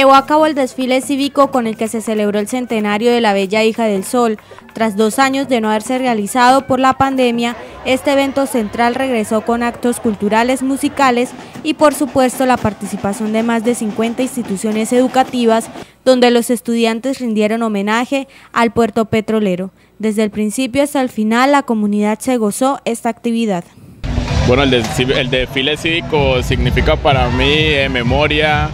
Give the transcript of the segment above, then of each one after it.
Llevó a cabo el desfile cívico con el que se celebró el centenario de la Bella Hija del Sol. Tras 2 años de no haberse realizado por la pandemia, este evento central regresó con actos culturales, musicales y por supuesto la participación de más de 50 instituciones educativas, donde los estudiantes rindieron homenaje al puerto petrolero. Desde el principio hasta el final, la comunidad se gozó esta actividad. Bueno, el desfile cívico significa para mí memoria,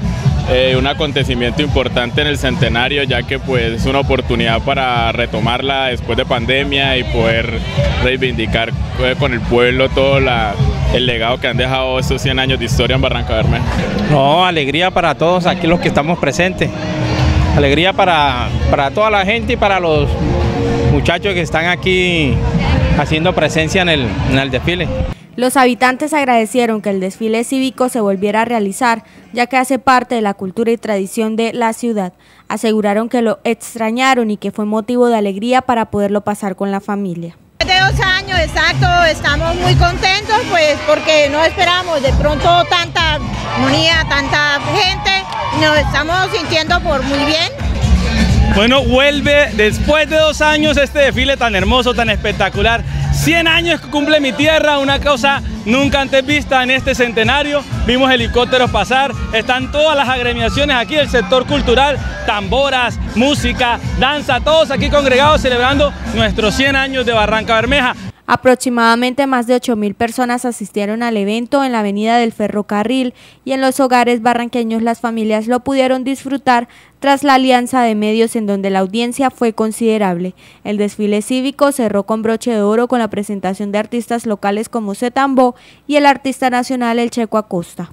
un acontecimiento importante en el centenario, ya que pues es una oportunidad para retomarla después de pandemia y poder reivindicar con el pueblo todo el legado que han dejado estos 100 años de historia en Barrancabermeja. No, alegría para todos aquí los que estamos presentes, alegría para toda la gente y para los muchachos que están aquí haciendo presencia en el desfile. Los habitantes agradecieron que el desfile cívico se volviera a realizar, ya que hace parte de la cultura y tradición de la ciudad. Aseguraron que lo extrañaron y que fue motivo de alegría para poderlo pasar con la familia. De 2 años, exacto, estamos muy contentos, pues porque no esperamos de pronto tanta armonía, tanta gente, nos estamos sintiendo por muy bien. Bueno, vuelve después de 2 años este desfile tan hermoso, tan espectacular. 100 años que cumple mi tierra, una cosa nunca antes vista en este centenario. Vimos helicópteros pasar, están todas las agremiaciones aquí del sector cultural, tamboras, música, danza, todos aquí congregados celebrando nuestros 100 años de Barrancabermeja. Aproximadamente más de 8.000 personas asistieron al evento en la avenida del Ferrocarril y en los hogares barranqueños las familias lo pudieron disfrutar tras la alianza de medios en donde la audiencia fue considerable. El desfile cívico cerró con broche de oro con la presentación de artistas locales como Setambó y el artista nacional El Checo Acosta.